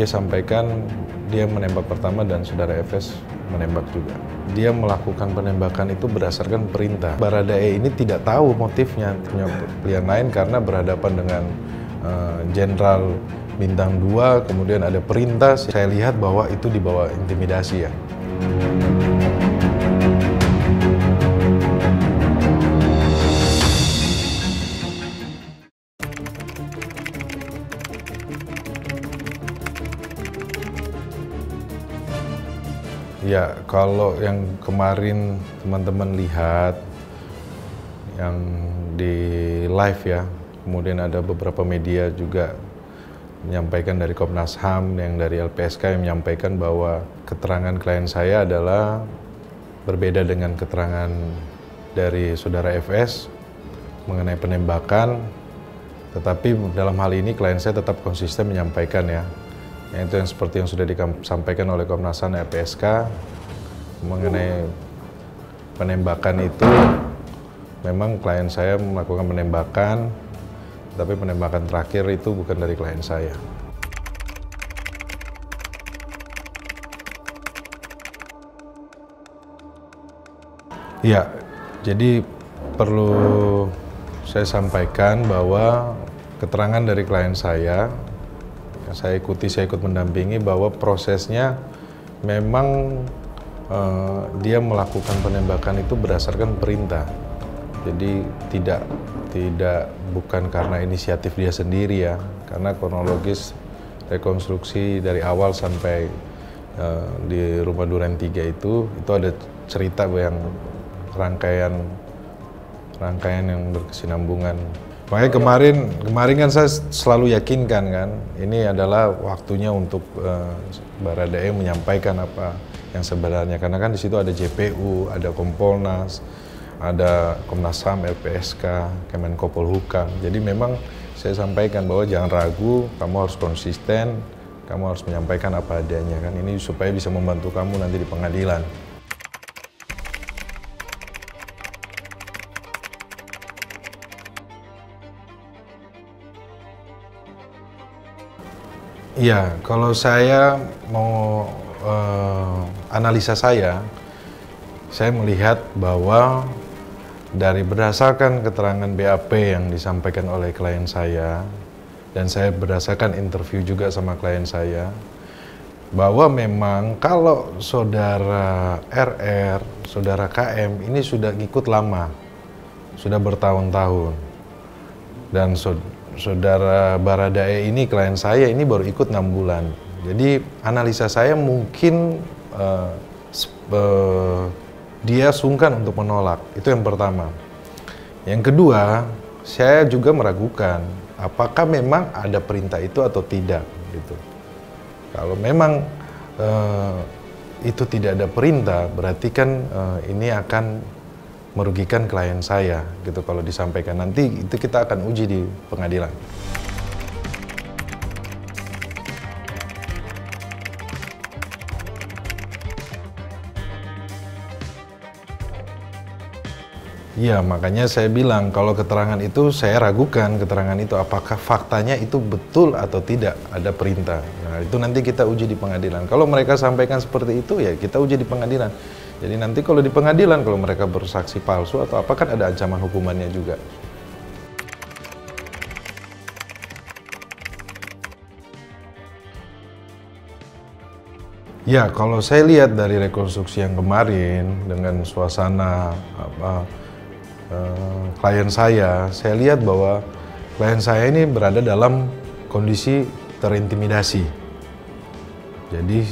dia sampaikan dia menembak pertama dan saudara FS menembak juga. Dia melakukan penembakan itu berdasarkan perintah. Baradae ini tidak tahu motifnya, punya pilihan lain karena berhadapan dengan jenderal bintang 2, kemudian ada perintah. Saya lihat bahwa itu dibawa intimidasi ya. Ya, kalau yang kemarin teman-teman lihat yang di live ya, kemudian ada beberapa media juga menyampaikan dari Komnas HAM, yang dari LPSK yang menyampaikan bahwa keterangan klien saya adalah berbeda dengan keterangan dari saudara FS mengenai penembakan, tetapi dalam hal ini klien saya tetap konsisten menyampaikan ya. Itu yang seperti yang sudah disampaikan oleh Komnas HAM LPSK mengenai penembakan itu, memang klien saya melakukan penembakan, tapi penembakan terakhir itu bukan dari klien saya. Ya, jadi perlu saya sampaikan bahwa keterangan dari klien saya ikut mendampingi bahwa prosesnya memang dia melakukan penembakan itu berdasarkan perintah. Jadi bukan karena inisiatif dia sendiri ya, karena kronologis rekonstruksi dari awal sampai di rumah Duren Tiga itu ada cerita yang rangkaian yang berkesinambungan. Makanya kemarin kan saya selalu yakinkan kan, ini adalah waktunya untuk Baradae menyampaikan apa yang sebenarnya. Karena kan di situ ada JPU, ada Kompolnas, ada Komnas HAM, LPSK, Kemenkopolhukam. Jadi memang saya sampaikan bahwa jangan ragu, kamu harus konsisten, kamu harus menyampaikan apa adanya kan. Ini supaya bisa membantu kamu nanti di pengadilan. Ya, kalau saya mau analisa saya melihat bahwa berdasarkan keterangan BAP yang disampaikan oleh klien saya, dan saya berdasarkan interview juga sama klien saya, bahwa memang kalau saudara RR, saudara KM ini sudah ikut lama, sudah bertahun-tahun, dan saudara Baradae ini, klien saya ini baru ikut 6 bulan. Jadi analisa saya mungkin dia sungkan untuk menolak, itu yang pertama. Yang kedua, saya juga meragukan apakah memang ada perintah itu atau tidak. Gitu. Kalau memang itu tidak ada perintah, berarti kan ini akan merugikan klien saya, gitu. Kalau disampaikan nanti itu kita akan uji di pengadilan. Iya, makanya saya bilang kalau keterangan itu saya ragukan, keterangan itu apakah faktanya itu betul atau tidak ada perintah. Nah, itu nanti kita uji di pengadilan. Kalau mereka sampaikan seperti itu ya kita uji di pengadilan. Jadi nanti kalau di pengadilan, kalau mereka bersaksi palsu atau apa kan ada ancaman hukumannya juga. Ya, kalau saya lihat dari rekonstruksi yang kemarin dengan suasana klien saya lihat bahwa klien saya ini berada dalam kondisi terintimidasi. Jadi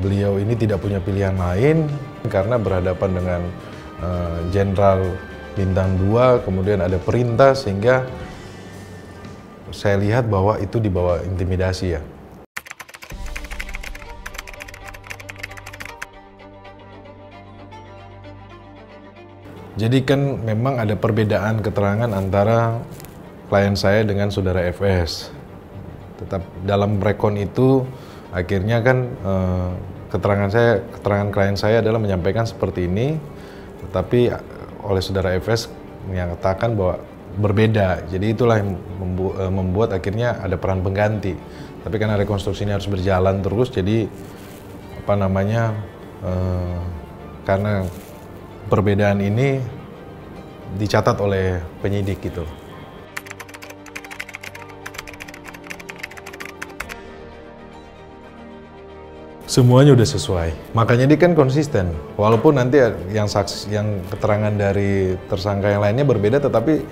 beliau ini tidak punya pilihan lain karena berhadapan dengan jenderal bintang 2, kemudian ada perintah, sehingga saya lihat bahwa itu dibawa intimidasi ya. Jadi kan memang ada perbedaan keterangan antara klien saya dengan saudara FS. Tetap dalam rekon itu akhirnya kan keterangan klien saya adalah menyampaikan seperti ini, tetapi oleh saudara FS menyatakan bahwa berbeda. Jadi itulah yang membuat akhirnya ada peran pengganti. Tapi karena rekonstruksi ini harus berjalan terus, jadi apa namanya, karena perbedaan ini dicatat oleh penyidik gitu. Semuanya udah sesuai. Makanya dia kan konsisten. Walaupun nanti yang saksi, yang keterangan dari tersangka yang lainnya berbeda, tetapi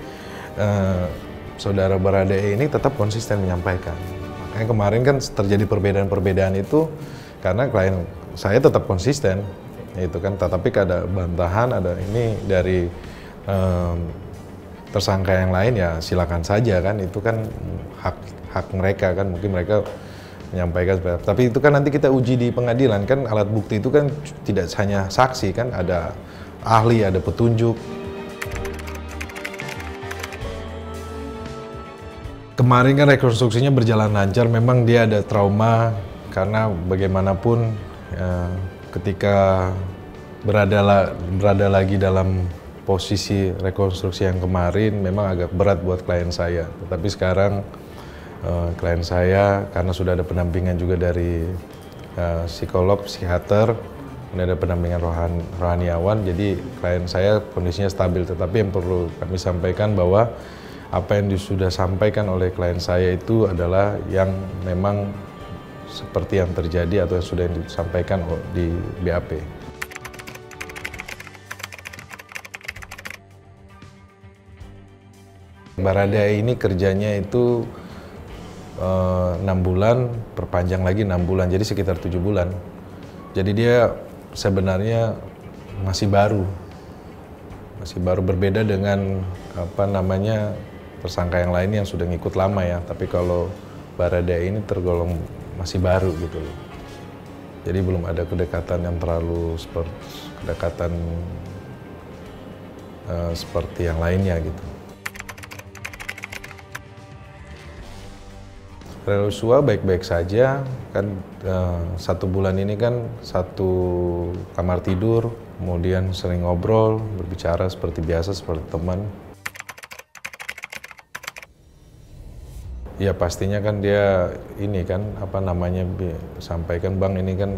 saudara Bharada ini tetap konsisten menyampaikan. Makanya kemarin kan terjadi perbedaan-perbedaan itu karena klien saya tetap konsisten, itu kan. Tetapi ada bantahan, ada ini dari tersangka yang lain, ya silakan saja kan. Itu kan hak mereka kan. Mungkin mereka menyampaikan, tapi itu kan nanti kita uji di pengadilan kan. Alat bukti itu kan tidak hanya saksi kan, ada ahli, ada petunjuk. Kemarin kan rekonstruksinya berjalan lancar, memang dia ada trauma karena bagaimanapun ya, ketika berada lagi dalam posisi rekonstruksi yang kemarin memang agak berat buat klien saya. Tetapi sekarang klien saya, karena sudah ada pendampingan juga dari psikolog, psikiater, dan ada pendampingan rohaniawan, jadi klien saya kondisinya stabil. Tetapi yang perlu kami sampaikan bahwa apa yang sudah disampaikan oleh klien saya itu adalah yang memang seperti yang terjadi atau yang sudah disampaikan di BAP. Bharada ini kerjanya itu 6 bulan, perpanjang lagi 6 bulan, jadi sekitar 7 bulan. Jadi dia sebenarnya masih baru, berbeda dengan apa namanya tersangka yang lain yang sudah ngikut lama ya. Tapi kalau Bharada ini tergolong masih baru gitu loh. Jadi belum ada kedekatan yang terlalu seperti yang lainnya gitu. Yosua baik-baik saja kan. 1 bulan ini kan satu kamar tidur, kemudian sering ngobrol, berbicara seperti biasa, seperti teman. Ya pastinya kan dia ini kan apa namanya sampaikan, bang ini kan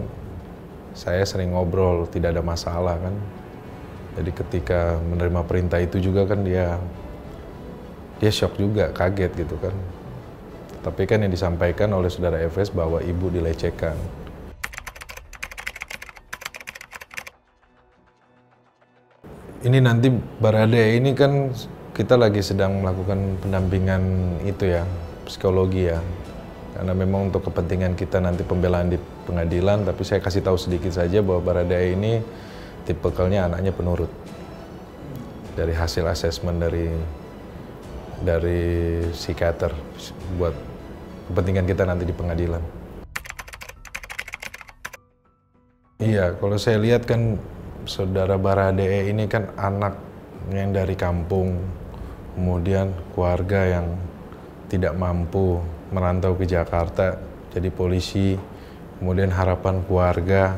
saya sering ngobrol, tidak ada masalah kan. Jadi ketika menerima perintah itu juga kan dia shock juga, kaget gitu kan. Tapi kan yang disampaikan oleh saudara FS bahwa ibu dilecehkan. Ini nanti Bharada ini kan kita lagi sedang melakukan pendampingan itu ya, psikologi ya. Karena memang untuk kepentingan kita nanti pembelaan di pengadilan, tapi saya kasih tahu sedikit saja bahwa Bharada ini tipikalnya anaknya penurut. Dari hasil asesmen dari psikiater buat kepentingan kita nanti di pengadilan. Iya, kalau saya lihat kan saudara Bharada ini kan anak yang dari kampung, kemudian keluarga yang tidak mampu, merantau ke Jakarta jadi polisi, kemudian harapan keluarga,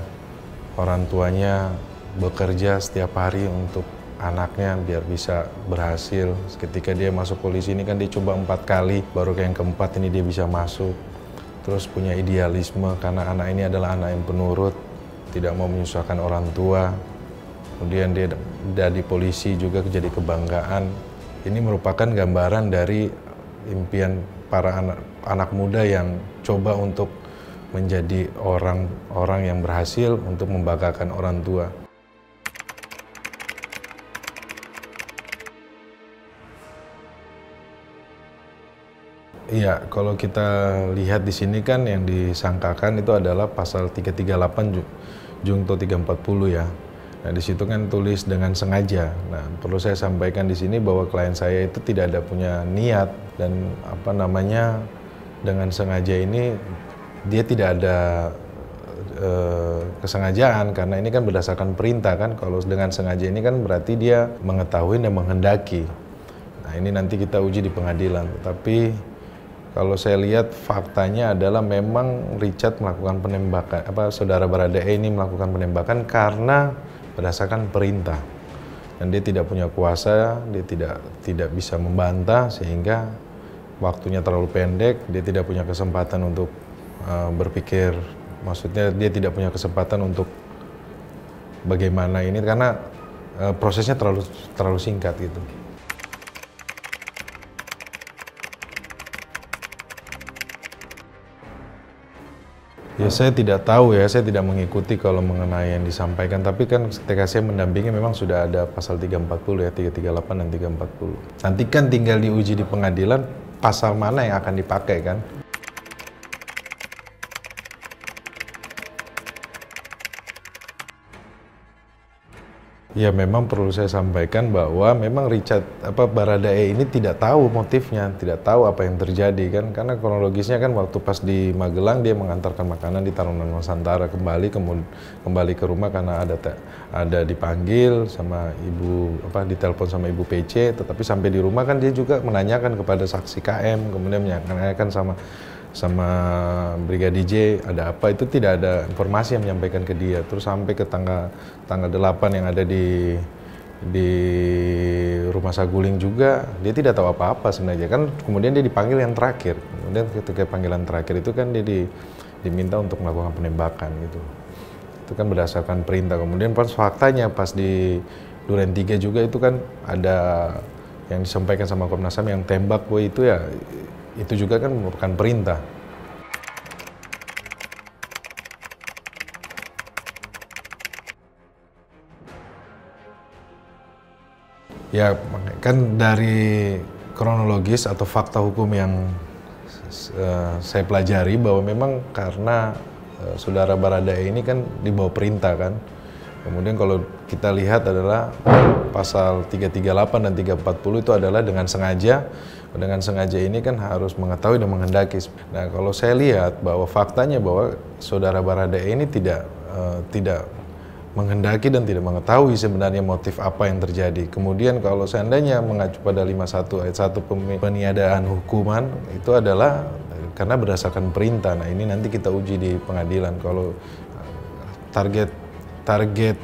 orang tuanya bekerja setiap hari untuk anaknya biar bisa berhasil. Ketika dia masuk polisi ini kan dia coba 4 kali, baru ke yang keempat ini dia bisa masuk. Terus punya idealisme karena anak ini adalah anak yang penurut, tidak mau menyusahkan orang tua. Kemudian dia dari polisi juga jadi kebanggaan. Ini merupakan gambaran dari impian para anak muda yang coba untuk menjadi orang-orang yang berhasil untuk membanggakan orang tua. Iya, kalau kita lihat di sini kan yang disangkakan itu adalah pasal 338 Jungto 340 ya. Nah, di situ kan tulis dengan sengaja. Nah, perlu saya sampaikan di sini bahwa klien saya itu tidak ada punya niat, dan apa namanya dengan sengaja ini dia tidak ada kesengajaan, karena ini kan berdasarkan perintah kan. Kalau dengan sengaja ini kan berarti dia mengetahui dan menghendaki. Nah, ini nanti kita uji di pengadilan, tetapi kalau saya lihat faktanya adalah memang Richard melakukan penembakan, saudara Bharada ini melakukan penembakan karena berdasarkan perintah. Dan dia tidak punya kuasa, dia tidak bisa membantah, sehingga waktunya terlalu pendek, dia tidak punya kesempatan untuk berpikir, maksudnya dia tidak punya kesempatan untuk bagaimana ini karena prosesnya terlalu singkat gitu. Ya saya tidak tahu ya, saya tidak mengikuti kalau mengenai yang disampaikan, tapi kan ketika saya mendampingi memang sudah ada pasal 340 ya, 338 dan 340. Nanti kan tinggal diuji di pengadilan pasal mana yang akan dipakai kan. Ya memang perlu saya sampaikan bahwa memang Baradae ini tidak tahu motifnya, tidak tahu apa yang terjadi kan, karena kronologisnya kan waktu pas di Magelang dia mengantarkan makanan di Taruna Nusantara, kembali ke rumah karena ada dipanggil sama ibu, ditelepon sama ibu PC, tetapi sampai di rumah kan dia juga menanyakan kepada saksi KM, kemudian menanyakan sama Brigadir J ada apa, itu tidak ada informasi yang menyampaikan ke dia. Terus sampai ke tanggal 8 yang ada di rumah Saguling juga dia tidak tahu apa-apa sebenarnya kan. Kemudian dia dipanggil yang terakhir, kemudian ketika panggilan terakhir itu kan dia diminta untuk melakukan penembakan gitu. Itu kan berdasarkan perintah. Kemudian pas faktanya pas di Duren Tiga juga itu kan ada yang disampaikan sama Komnas HAM yang tembak gue itu ya, itu juga kan merupakan perintah. Ya kan dari kronologis atau fakta hukum yang saya pelajari bahwa memang karena saudara Baradae ini kan di bawah perintah kan. Kemudian kalau kita lihat adalah pasal 338 dan 340 itu adalah dengan sengaja. Dengan sengaja ini kan harus mengetahui dan menghendaki. Nah, kalau saya lihat bahwa faktanya bahwa saudara Baradae ini tidak menghendaki dan tidak mengetahui sebenarnya motif apa yang terjadi. Kemudian kalau seandainya mengacu pada 51 ayat 1 peniadaan hukuman itu adalah karena berdasarkan perintah. Nah, ini nanti kita uji di pengadilan. Kalau target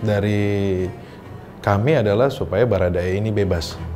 dari kami adalah supaya Baradae ini bebas.